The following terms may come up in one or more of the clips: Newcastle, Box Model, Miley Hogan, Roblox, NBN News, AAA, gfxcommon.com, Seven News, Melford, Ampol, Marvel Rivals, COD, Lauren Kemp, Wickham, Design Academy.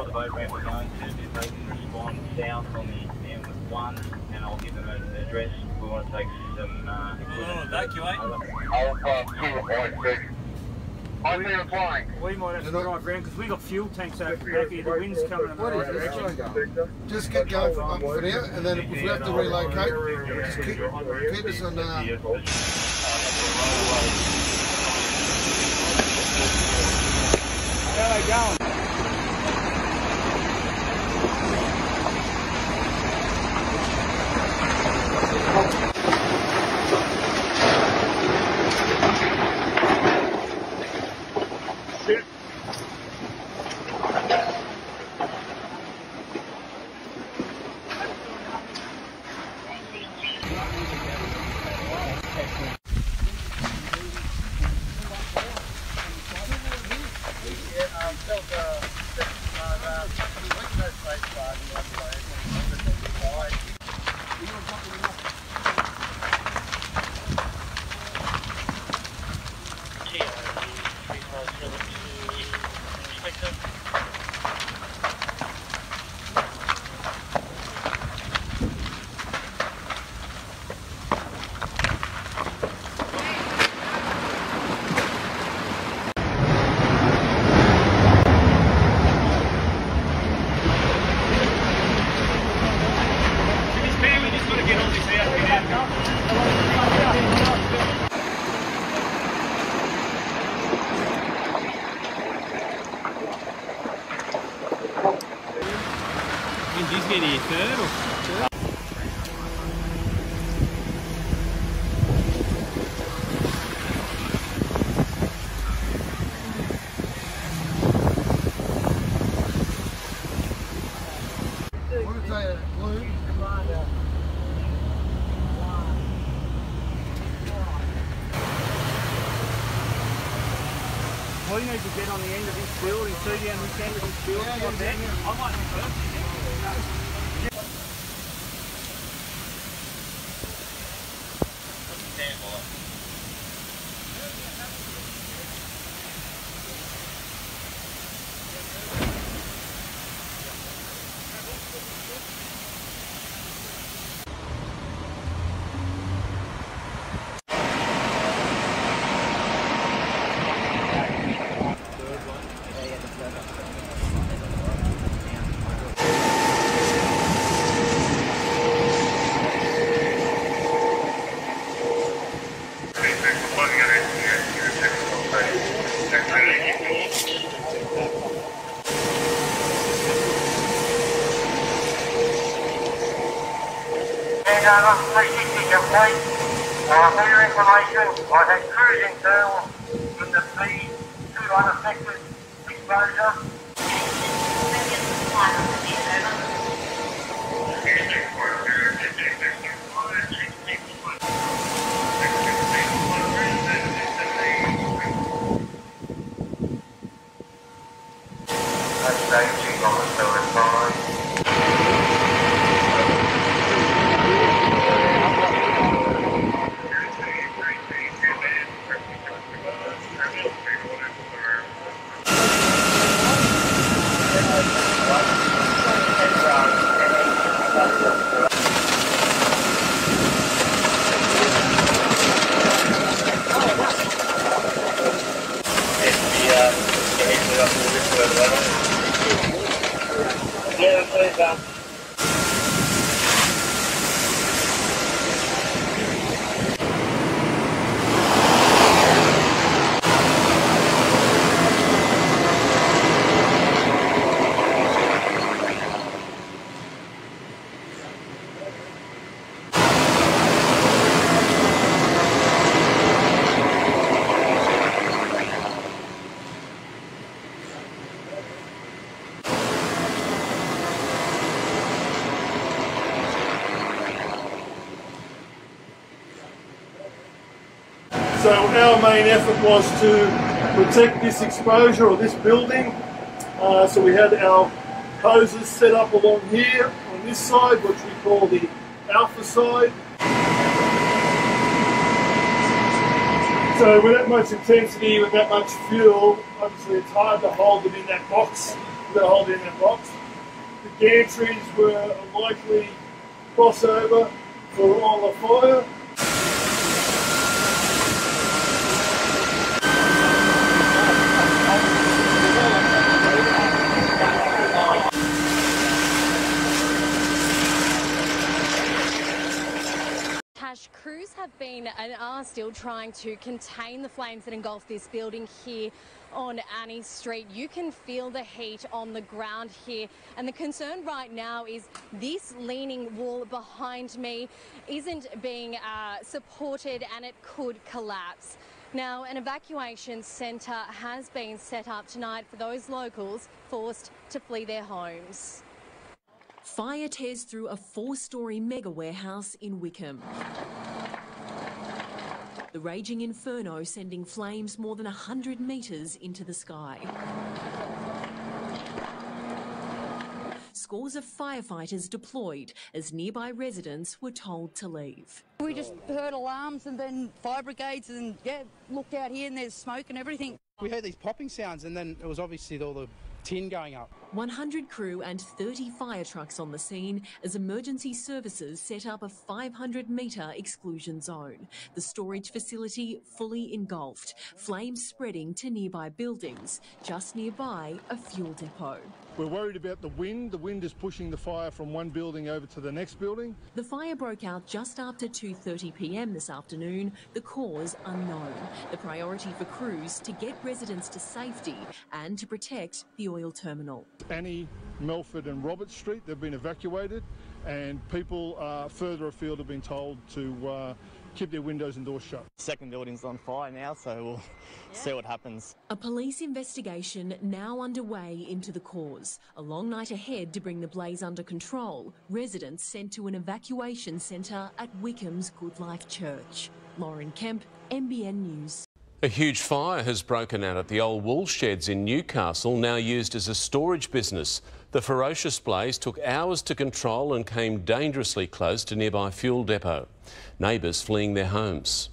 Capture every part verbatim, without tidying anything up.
got the boat ramp we're going to, if they can respond south on the N B N with one, and I'll give them an address. We want to take some uh, equipment. Thank you, mate. Alpha two point six. I'm now flying. We might have to drive around because we got fuel tanks out back here. The wind's coming in the right direction. Just keep going for, um, for now, and then if we have to relocate, just keep, keep us on. Uh... How are they going? We need to get on the end of this building, see the end of this building. Yeah, yeah, yeah, yeah. I might be first. Stand by. Uh, for your information, I had cruising curls with the speed to unaffected exposure. So our main effort was to protect this exposure or this building. Uh, so we had our hoses set up along here on this side, which we call the alpha side. So with that much intensity, with that much fuel, obviously it's hard to hold them in that box. You've got to hold it in that box. The gantries were a likely crossover for all the fire. Crews have been and are still trying to contain the flames that engulf this building here on Annie Street. You can feel the heat on the ground here, and the concern right now is this leaning wall behind me isn't being uh, supported and it could collapse. Now, an evacuation centre has been set up tonight for those locals forced to flee their homes. Fire tears through a four-storey mega warehouse in Wickham. The raging inferno sending flames more than one hundred metres into the sky. Scores of firefighters deployed as nearby residents were told to leave. We just heard alarms and then fire brigades and, yeah, looked out here and there's smoke and everything. We heard these popping sounds and then it was obviously all the tin going up. one hundred crew and thirty fire trucks on the scene as emergency services set up a five hundred metre exclusion zone. The storage facility fully engulfed, flames spreading to nearby buildings, just nearby a fuel depot. We're worried about the wind. The wind is pushing the fire from one building over to the next building. The fire broke out just after two thirty p m this afternoon, the cause unknown. The priority for crews to get residents to safety and to protect the oil terminal. Annie, Melford and Robert Street, they've been evacuated, and people uh, further afield have been told to uh, keep their windows and doors shut. Second building's on fire now, so we'll yeah. see what happens. A police investigation now underway into the cause. A long night ahead to bring the blaze under control. Residents sent to an evacuation centre at Wickham's Good Life Church. Lauren Kemp, N B N News. A huge fire has broken out at the old wool sheds in Newcastle, now used as a storage business. The ferocious blaze took hours to control and came dangerously close to nearby fuel depot. Neighbours fleeing their homes.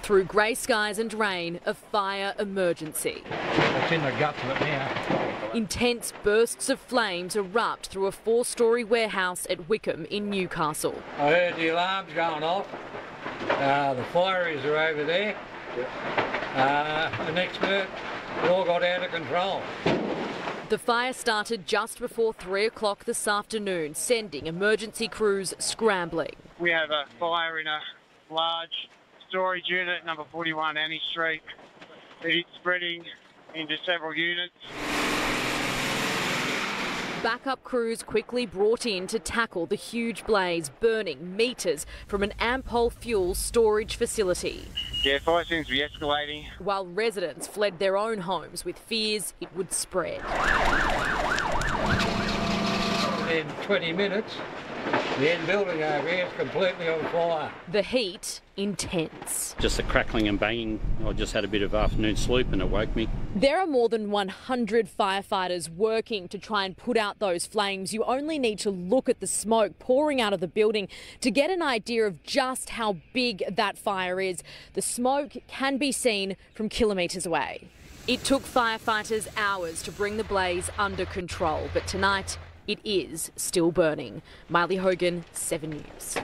Through grey skies and rain, a fire emergency. It's in the guts of it now. Intense bursts of flames erupt through a four-storey warehouse at Wickham in Newcastle. I heard the alarms going off. Uh, the fires are over there. Uh, the next minute, it all got out of control. The fire started just before three o'clock this afternoon, sending emergency crews scrambling. We have a fire in a large storage unit, number forty-one Annie Street. It is spreading into several units. Backup crews quickly brought in to tackle the huge blaze burning metres from an Ampol fuel storage facility. Yeah, fire seems to be escalating. While residents fled their own homes with fears it would spread. In twenty minutes, the end building over here is completely on fire. The heat intense. Just the crackling and banging. I just had a bit of afternoon sleep and it woke me. There are more than one hundred firefighters working to try and put out those flames. You only need to look at the smoke pouring out of the building to get an idea of just how big that fire is. The smoke can be seen from kilometres away. It took firefighters hours to bring the blaze under control, but tonight it is still burning. Miley Hogan, Seven News.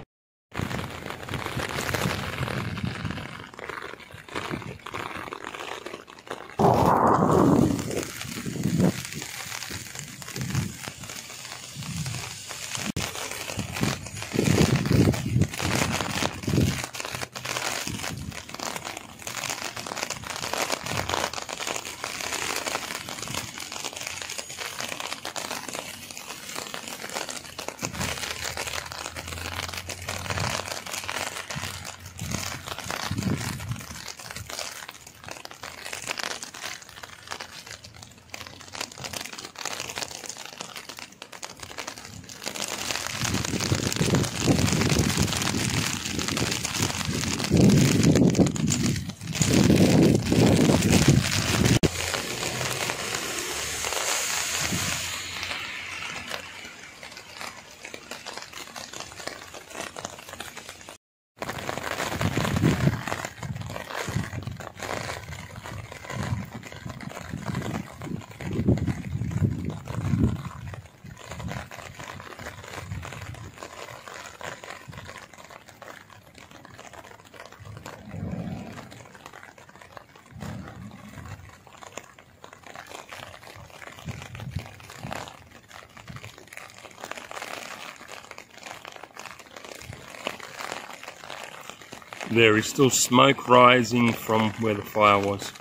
There is still smoke rising from where the fire was.